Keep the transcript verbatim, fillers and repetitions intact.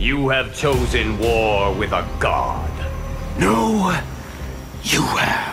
You have chosen war with a god. No, you have.